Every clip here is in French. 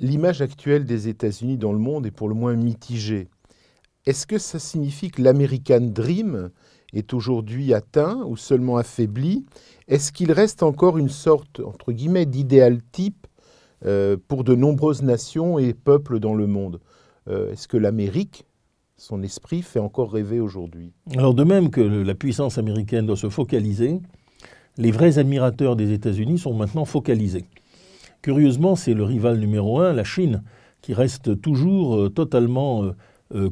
L'image actuelle des États-Unis dans le monde est pour le moins mitigée. Est-ce que ça signifie que l'American Dream est aujourd'hui atteint ou seulement affaibli? Est-ce qu'il reste encore une sorte, entre guillemets, d'idéal type pour de nombreuses nations et peuples dans le monde? Est-ce que l'Amérique, son esprit, fait encore rêver aujourd'hui? Alors de même que la puissance américaine doit se focaliser, les vrais admirateurs des États-Unis sont maintenant focalisés. Curieusement, c'est le rival numéro un, la Chine, qui reste toujours totalement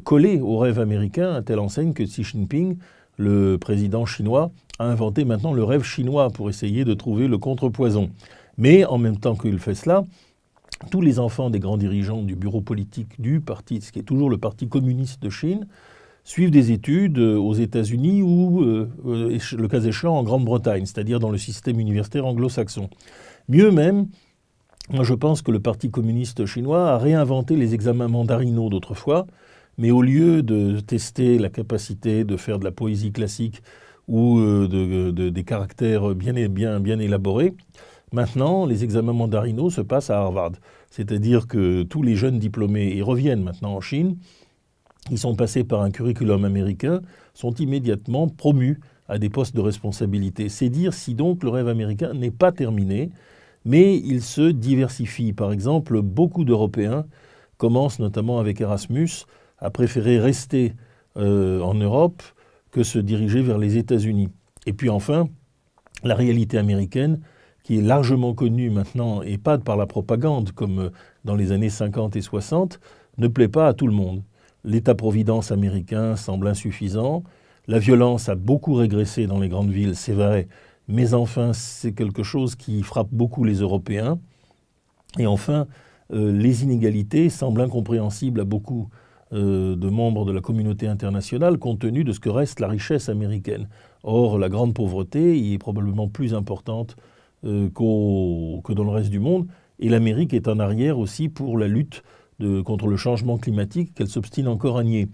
collée au rêve américain, à telle enseigne que Xi Jinping, le président chinois, a inventé maintenant le rêve chinois pour essayer de trouver le contrepoison. Mais en même temps qu'il fait cela, tous les enfants des grands dirigeants du bureau politique du parti, ce qui est toujours le parti communiste de Chine, suivent des études aux États-Unis ou, le cas échéant, en Grande-Bretagne, c'est-à-dire dans le système universitaire anglo-saxon. Mieux même, moi je pense que le parti communiste chinois a réinventé les examens mandarinaux d'autrefois, mais au lieu de tester la capacité de faire de la poésie classique ou des caractères bien élaborés, maintenant, les examens mandarinaux se passent à Harvard. C'est-à-dire que tous les jeunes diplômés, ils reviennent maintenant en Chine, ils sont passés par un curriculum américain, sont immédiatement promus à des postes de responsabilité. C'est dire si donc le rêve américain n'est pas terminé, mais il se diversifie. Par exemple, beaucoup d'Européens commencent, notamment avec Erasmus, à préférer rester en Europe que se diriger vers les États-Unis. Et puis enfin, la réalité américaine, qui est largement connue maintenant, et pas par la propagande comme dans les années 50 et 60, ne plaît pas à tout le monde. L'État-providence américain semble insuffisant, la violence a beaucoup régressé dans les grandes villes, c'est vrai, mais enfin c'est quelque chose qui frappe beaucoup les Européens. Et enfin, les inégalités semblent incompréhensibles à beaucoup de membres de la communauté internationale compte tenu de ce que reste la richesse américaine. Or, la grande pauvreté y est probablement plus importante que dans le reste du monde, et l'Amérique est en arrière aussi pour la lutte contre le changement climatique qu'elle s'obstine encore à nier.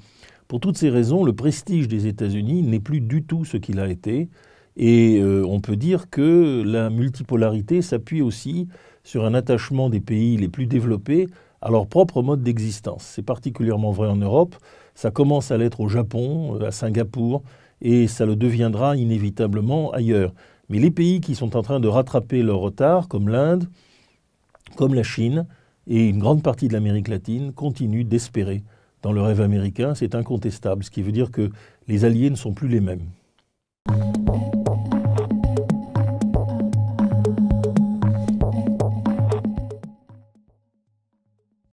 Pour toutes ces raisons, le prestige des États-Unis n'est plus du tout ce qu'il a été, et on peut dire que la multipolarité s'appuie aussi sur un attachement des pays les plus développés à leur propre mode d'existence. C'est particulièrement vrai en Europe, ça commence à l'être au Japon, à Singapour, et ça le deviendra inévitablement ailleurs. Mais les pays qui sont en train de rattraper leur retard, comme l'Inde, comme la Chine et une grande partie de l'Amérique latine, continuent d'espérer dans le rêve américain. C'est incontestable, ce qui veut dire que les alliés ne sont plus les mêmes.